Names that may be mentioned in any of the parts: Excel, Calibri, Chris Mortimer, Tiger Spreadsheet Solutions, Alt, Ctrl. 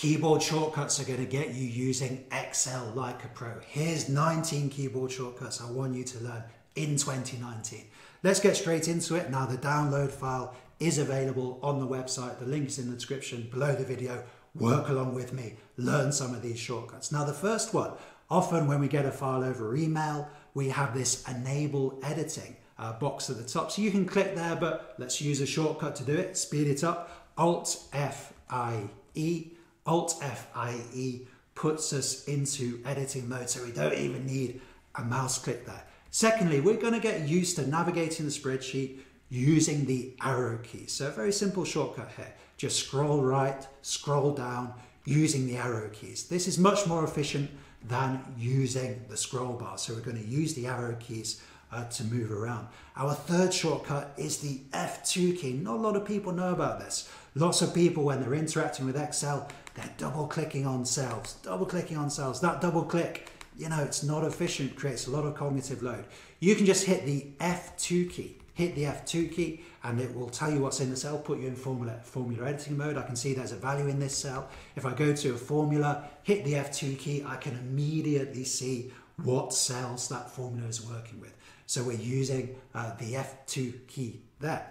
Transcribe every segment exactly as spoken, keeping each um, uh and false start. Keyboard shortcuts are going to get you using Excel like a pro. Here's nineteen keyboard shortcuts I want you to learn in twenty nineteen. Let's get straight into it. Now, the download file is available on the website. The link is in the description below the video. Work along with me, learn some of these shortcuts. Now, the first one, often when we get a file over email, we have this enable editing uh, box at the top. So you can click there, but let's use a shortcut to do it, speed it up. Alt F I E. Alt F I E puts us into editing mode, so we don't even need a mouse click there. Secondly, we're going to get used to navigating the spreadsheet using the arrow key. So a very simple shortcut here. Just scroll right, scroll down using the arrow keys. This is much more efficient than using the scroll bar. So we're going to use the arrow keys uh, to move around. Our third shortcut is the F two key. Not a lot of people know about this. Lots of people, when they're interacting with Excel, they're double clicking on cells, double clicking on cells. That double click, you know, it's not efficient, creates a lot of cognitive load. You can just hit the F two key, hit the F two key, and it will tell you what's in the cell, put you in formula, formula editing mode. I can see there's a value in this cell. If I go to a formula, hit the F two key, I can immediately see what cells that formula is working with. So we're using uh, the F two key there.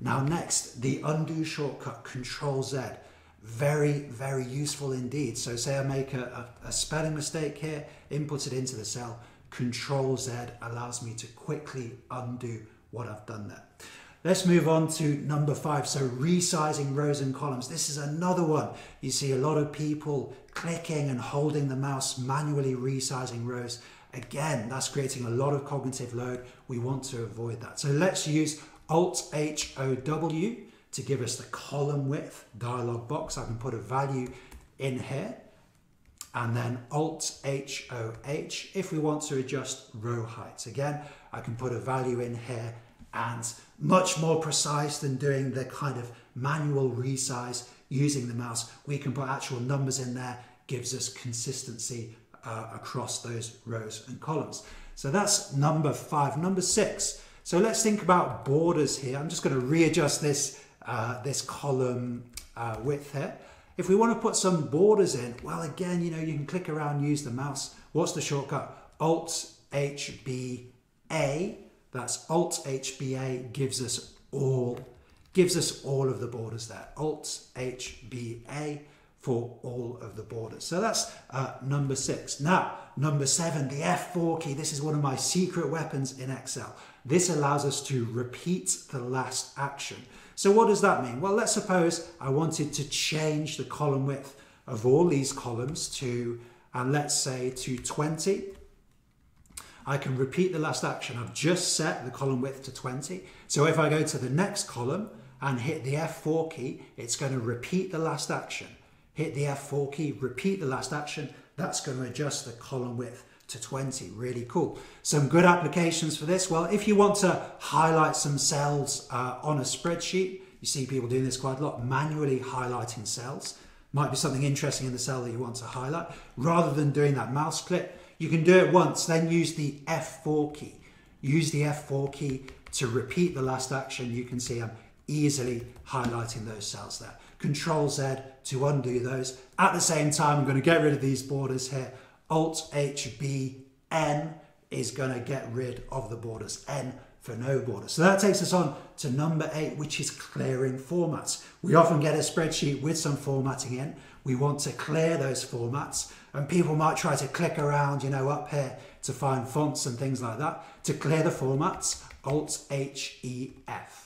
Now next, the undo shortcut, control Z. Very, very useful indeed. So say I make a, a, a spelling mistake here, input it into the cell, control Z allows me to quickly undo what I've done there. Let's move on to number five. So resizing rows and columns. This is another one. You see a lot of people clicking and holding the mouse, manually resizing rows. Again, that's creating a lot of cognitive load. We want to avoid that. So let's use Alt H O W to give us the column width dialog box. I can put a value in here, and then Alt H O H if we want to adjust row heights. Again, I can put a value in here, and much more precise than doing the kind of manual resize using the mouse. We can put actual numbers in there, gives us consistency uh, across those rows and columns. So that's number five. Number six. So let's think about borders here. I'm just going to readjust this uh, this column uh, width here. If we want to put some borders in, well, again, you know, you can click around, use the mouse. What's the shortcut? Alt H B A. That's Alt H B A gives us all, gives us all of the borders there. Alt H B A for all of the borders. So that's uh, number six. Now, number seven, the F four key. This is one of my secret weapons in Excel. This allows us to repeat the last action. So what does that mean? Well, let's suppose I wanted to change the column width of all these columns to, and let's say to twenty. I can repeat the last action. I've just set the column width to twenty. So if I go to the next column and hit the F four key, it's going to repeat the last action. Hit the F four key, repeat the last action. That's going to adjust the column width to twenty. Really cool. Some good applications for this. Well, if you want to highlight some cells uh, on a spreadsheet, you see people doing this quite a lot, manually highlighting cells. Might be something interesting in the cell that you want to highlight. Rather than doing that mouse click, you can do it once, then use the F four key. Use the F four key to repeat the last action. You can see I'm easily highlighting those cells there. control Z to undo those. At the same time, I'm going to get rid of these borders here. Alt H B N is going to get rid of the borders. N for no border. So that takes us on to number eight, which is clearing formats. We often get a spreadsheet with some formatting in. We want to clear those formats, and people might try to click around, you know, up here to find fonts and things like that. To clear the formats, Alt H E F.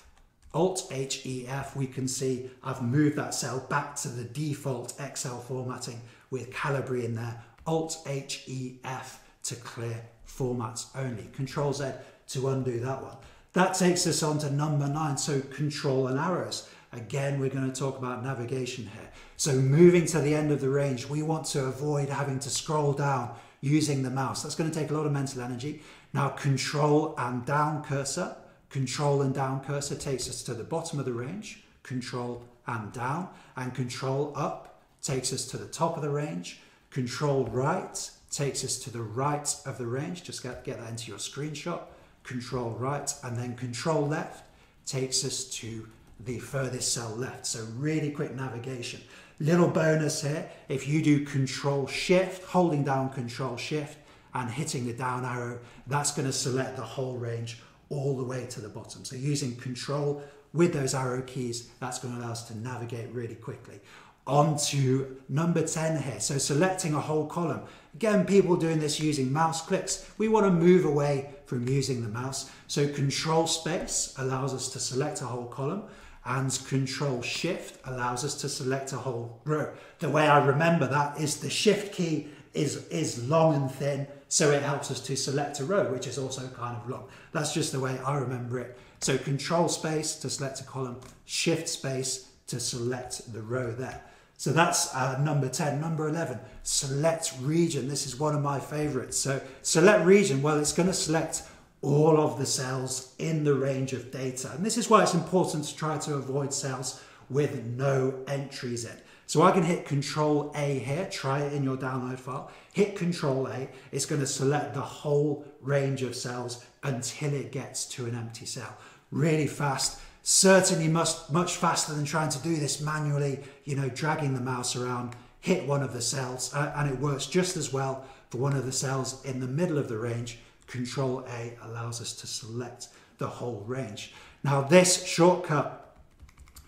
Alt H E F, we can see I've moved that cell back to the default Excel formatting with Calibri in there. Alt H E F to clear formats only. control Z to undo that one. That takes us on to number nine, so control and arrows. Again, we're going to talk about navigation here. So moving to the end of the range, we want to avoid having to scroll down using the mouse. That's going to take a lot of mental energy. Now, control and down cursor. Control and down cursor takes us to the bottom of the range. Control and down. And control up takes us to the top of the range. Control right takes us to the right of the range. Just get, get that into your screenshot. Control right, and then control left takes us to the furthest cell left. So really quick navigation. Little bonus here, if you do Control Shift, holding down Control Shift and hitting the down arrow, that's going to select the whole range all the way to the bottom. So using Control with those arrow keys, that's going to allow us to navigate really quickly. On to number ten here, so selecting a whole column. Again, people doing this using mouse clicks. We want to move away from using the mouse. So Control Space allows us to select a whole column, and Control Shift allows us to select a whole row. The way I remember that is the Shift key is, is long and thin, so it helps us to select a row, which is also kind of long. That's just the way I remember it. So Control Space to select a column, Shift Space to select the row there. So that's uh, number ten. Number eleven, select region. This is one of my favorites. So select region, well, it's going to select all of the cells in the range of data. And this is why it's important to try to avoid cells with no entries in. So I can hit Control A here, try it in your download file, hit Control A, it's going to select the whole range of cells until it gets to an empty cell. Really fast. Certainly must, much faster than trying to do this manually, you know, dragging the mouse around, hit one of the cells, uh, and it works just as well for one of the cells in the middle of the range. Control A allows us to select the whole range. Now this shortcut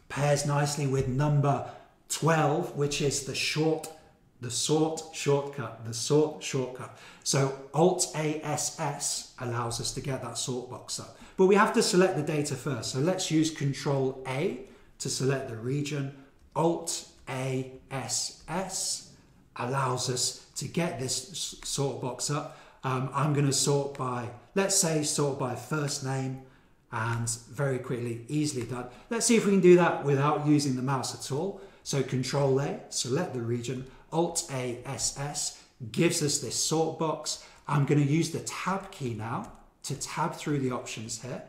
pairs nicely with number twelve, which is the short, the sort shortcut, the sort shortcut. So Alt A S S allows us to get that sort box up. But we have to select the data first. So let's use Control A to select the region. Alt A S S allows us to get this sort box up. Um, I'm going to sort by, let's say sort by first name, and very quickly, easily done. Let's see if we can do that without using the mouse at all. So Control A, select the region, Alt A S S gives us this sort box. I'm going to use the tab key now to tab through the options here.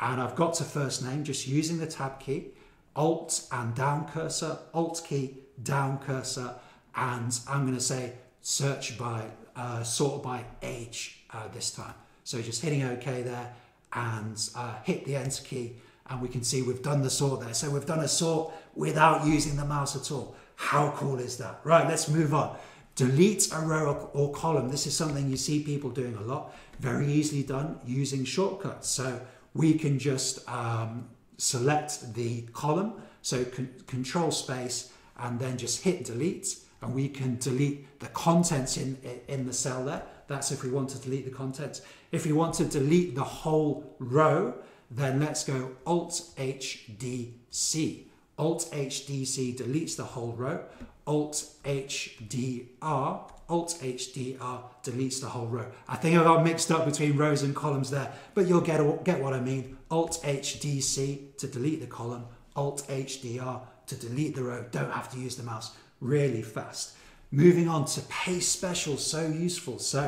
And I've got to first name just using the tab key, Alt and down cursor, Alt key, down cursor, and I'm going to say search by Uh, sort by age uh, this time. So just hitting OK there, and uh, hit the Enter key, and we can see we've done the sort there. So we've done a sort without using the mouse at all. How cool is that? Right, let's move on. Delete a row or column. This is something you see people doing a lot. Very easily done using shortcuts. So we can just um, select the column. So con Control Space and then just hit Delete. And we can delete the contents in, in the cell there. That's if we want to delete the contents. If we want to delete the whole row, then let's go Alt H D C. Alt H D C deletes the whole row. Alt H D R. Alt H D R deletes the whole row. I think I got mixed up between rows and columns there, but you'll get, get what I mean. Alt H D C to delete the column. Alt H D R to delete the row. Don't have to use the mouse. Really fast. Moving on to pay special, so useful. So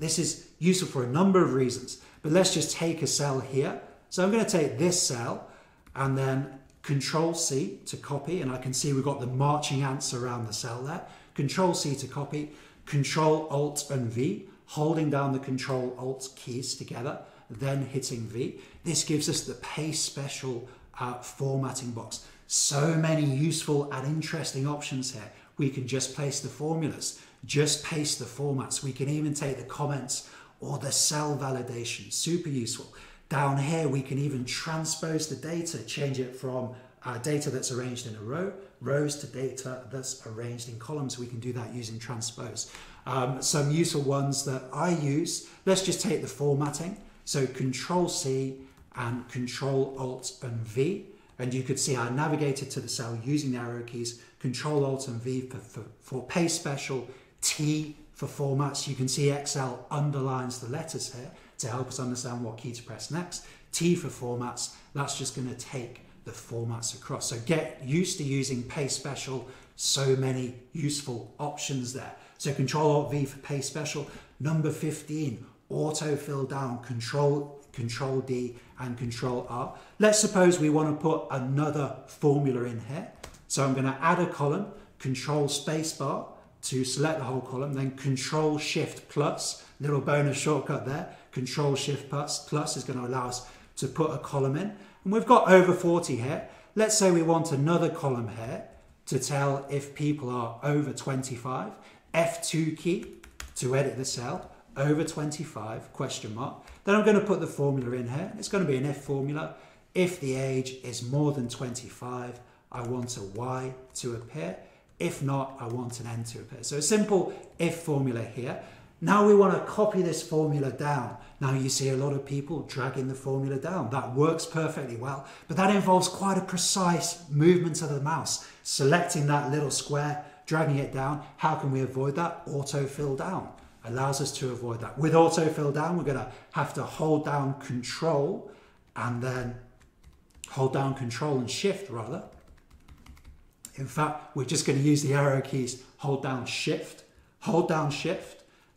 this is useful for a number of reasons, but let's just take a cell here. So I'm going to take this cell and then Control C to copy, and I can see we've got the marching ants around the cell there. Control C to copy, Control Alt and V, holding down the Control Alt keys together, then hitting V. This gives us the pay special uh, formatting box. So many useful and interesting options here. We can just place the formulas, just paste the formats. We can even take the comments or the cell validation, super useful. Down here, we can even transpose the data, change it from uh, data that's arranged in a row, rows to data that's arranged in columns. We can do that using transpose. Um, some useful ones that I use, let's just take the formatting. So Control C and Control Alt and V. And you could see I navigated to the cell using the arrow keys, Control Alt and V for, for, for pay special, T for formats. You can see Excel underlines the letters here to help us understand what key to press next. T for formats, that's just going to take the formats across. So get used to using pay special, so many useful options there. So Control Alt V for pay special. Number fifteen, autofill down, Control Control D and Control R. Let's suppose we want to put another formula in here. So I'm going to add a column, Control Spacebar to select the whole column, then Control Shift Plus, little bonus shortcut there. Control Shift Plus, plus is going to allow us to put a column in. And we've got over forty here. Let's say we want another column here. to tell if people are over twenty-five, F two key to edit the cell, over twenty-five, question mark. Then I'm going to put the formula in here. It's going to be an if formula. If the age is more than twenty-five, I want a Y to appear. If not, I want an N to appear. So a simple if formula here. Now we want to copy this formula down. Now you see a lot of people dragging the formula down. That works perfectly well, but that involves quite a precise movement of the mouse, selecting that little square, dragging it down. How can we avoid that? Autofill down allows us to avoid that. With autofill down, we're going to have to hold down control and then hold down control and shift rather. In fact, we're just going to use the arrow keys, hold down shift, hold down shift,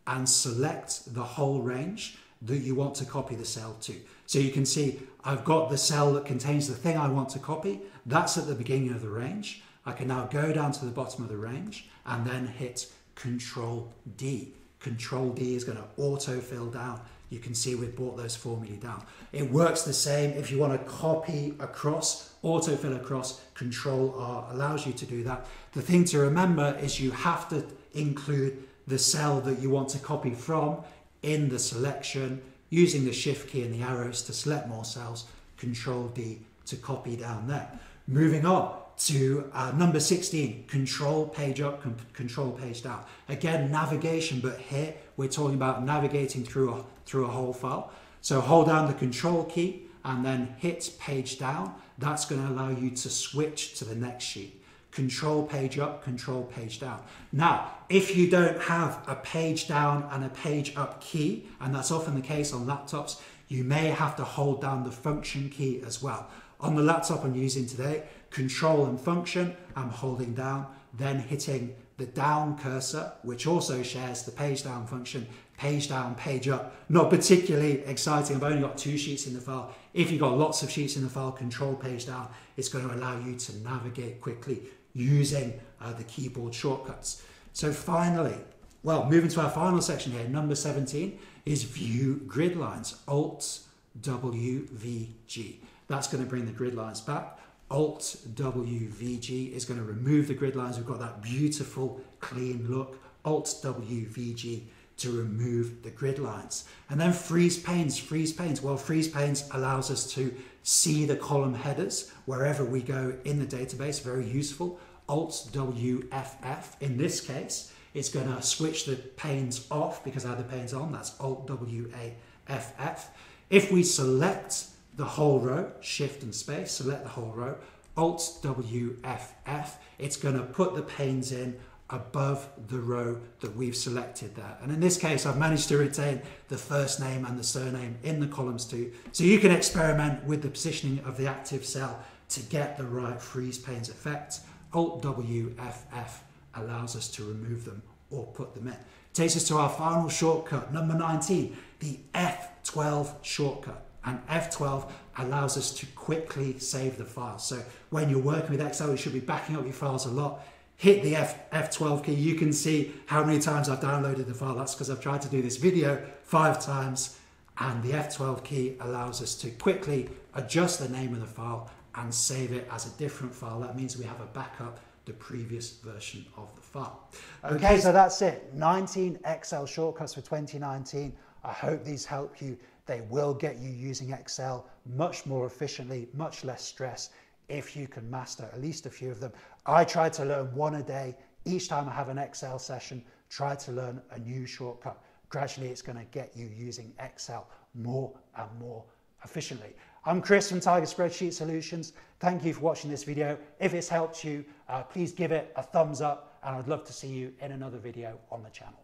and select the whole range that you want to copy the cell to. So you can see I've got the cell that contains the thing I want to copy. That's at the beginning of the range. I can now go down to the bottom of the range and then hit Control D. Control D is going to autofill down. You can see we've brought those formulae down. It works the same if you want to copy across, autofill across, Control R allows you to do that. The thing to remember is you have to include the cell that you want to copy from in the selection, using the shift key and the arrows to select more cells, Control D to copy down there. Moving on to uh, number sixteen, control page up, control page down. Again, navigation, but here we're talking about navigating through a, through a whole file. So hold down the control key and then hit page down. That's going to allow you to switch to the next sheet. Control page up, control page down. Now, if you don't have a page down and a page up key, and that's often the case on laptops, you may have to hold down the function key as well. On the laptop I'm using today, control and function, I'm holding down, then hitting the down cursor, which also shares the page down function, page down, page up. Not particularly exciting. I've only got two sheets in the file. If you've got lots of sheets in the file, control page down, it's going to allow you to navigate quickly using uh, the keyboard shortcuts. So finally, well, moving to our final section here, number seventeen is view grid lines, Alt W V G. That's going to bring the grid lines back. Alt W V G is going to remove the grid lines. We've got that beautiful clean look. Alt W V G to remove the grid lines. And then freeze panes, freeze panes. Well, freeze panes allows us to see the column headers wherever we go in the database, very useful. Alt W F F, in this case, it's gonna switch the panes off because I have the panes on, that's Alt W A F F. If we select the whole row, shift and space, select the whole row, Alt W F F, it's gonna put the panes in above the row that we've selected there. And in this case, I've managed to retain the first name and the surname in the columns too. So you can experiment with the positioning of the active cell to get the right freeze panes effect. Alt W F F allows us to remove them or put them in. Takes us to our final shortcut, number nineteen, the F twelve shortcut. And F twelve allows us to quickly save the file. So when you're working with Excel, you should be backing up your files a lot. Hit the F, F twelve key, you can see how many times I've downloaded the file. That's because I've tried to do this video five times, and the F twelve key allows us to quickly adjust the name of the file and save it as a different file. That means we have a backup, the previous version of the file. Okay, so that's it. nineteen Excel shortcuts for twenty nineteen. I hope these help you. They will get you using Excel much more efficiently, much less stress, if you can master at least a few of them. I try to learn one a day. Each time I have an Excel session, try to learn a new shortcut. Gradually, it's going to get you using Excel more and more efficiently. I'm Chris from Tiger Spreadsheet Solutions. Thank you for watching this video. If it's helped you, uh, please give it a thumbs up, and I'd love to see you in another video on the channel.